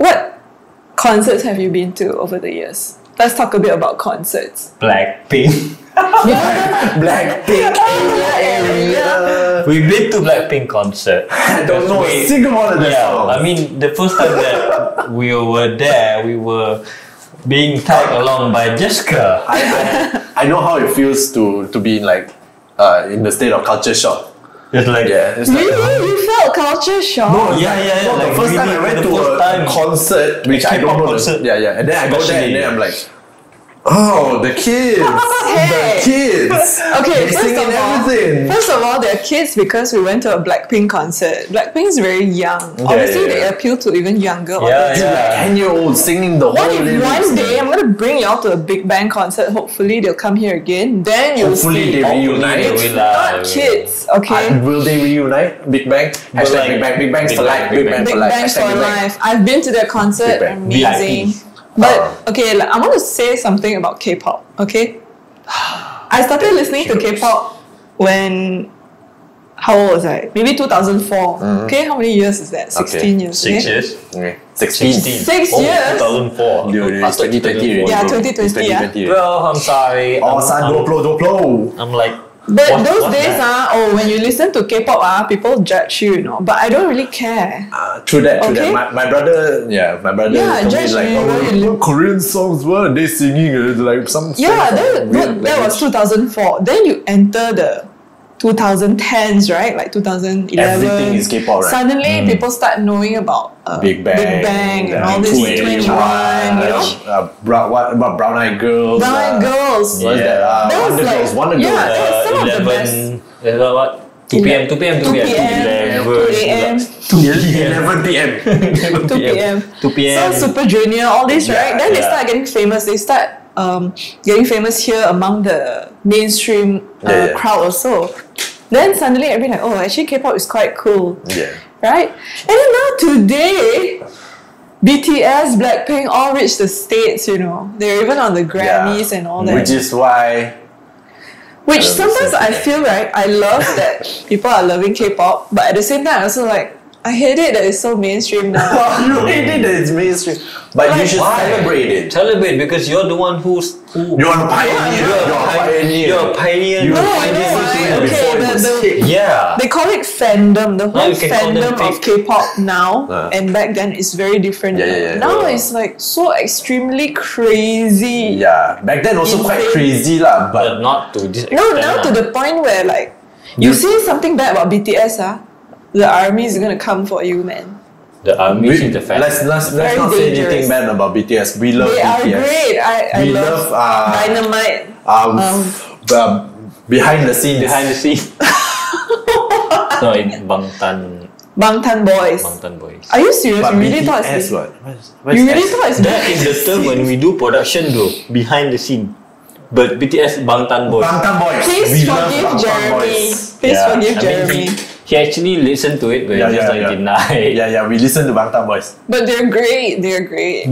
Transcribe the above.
What concerts have you been to over the years? Let's talk a bit about concerts. Blackpink. Blackpink in your area. We've been to Blackpink concert. I don't know a single one of them. Yeah, I mean, the first time that we were there, we were being tagged along by Jessica. I know how it feels to be in the state of culture shock. It's like, yeah, it's really? Like, you felt culture shock? No, yeah. Like, the first time I went to a concert, which I don't know. Yeah. And then I go there and then I'm like, oh, the kids! Hey. The kids! Okay, first of all, they're kids because we went to a Blackpink concert. Blankpink's very young. Yeah, obviously, they appeal to even younger audiences. Yeah. 10-year-olds singing the whole thing. One day, I'm going to bring you all to a Big Bang concert. Hopefully, they'll come here again. Then you'll see. Hopefully, they reunite. It's not kids, okay? Will they reunite? Big Bang? Hashtag Big Bang. Big Bang for life. Big Bang for life. I've been to their concert. Amazing. But, okay, I want to say something about K-pop, okay? I started listening to K-pop when, how old was I? Maybe 2004, okay? How many years is that? 16 years, okay? 6 years? 2004. 2020. Yeah, 2020, yeah. Well, I'm sorry. I'm like... But when you listen to K-pop, people judge you, you know. But I don't really care. True that. My brother judged me. Korean songs, weren't they singing like some? Yeah, that was 2004. Then you enter the 2010s, right? Like 2011. Everything is K-pop, right? Suddenly, people start knowing about Big Bang and all this. 21, Brown Eyed Girls. Brown Eyed Girls. What was that? That was some of the best. 2 p.m. So Super Junior, all this, right? Then they start getting famous. They start getting famous here among the mainstream crowd also. Then suddenly everyone like, oh, actually K-pop is quite cool, right? And then now today, BTS, Blackpink all reached the States, you know. They're even on the Grammys and all that. Which sometimes I feel like I love that people are loving K-pop, but at the same time I also like, I hate it that it's so mainstream now. You hate it that it's mainstream. But you should celebrate it. Celebrate, because you're the one who's you're a pioneer. They call it fandom. The whole fandom of K-pop now and back then is very different. Now it's like so extremely crazy. Yeah. Back then also quite crazy lah, but not to this extent. No, now to the point where like you say something bad about BTS, the army is gonna come for you, man. The army is in the family. Let's not say anything bad about BTS. We love BTS. They are great. I love Dynamite. Behind the scenes. No, in Bangtan Boys. Are you serious? But you really thought it's bad? That is the term when we do production though. Behind the scene. But BTS Bangtan Boys. Please forgive Jeremy. He actually listened to it, but denied. We listened to Bangtan Boys. But they're great. They're great.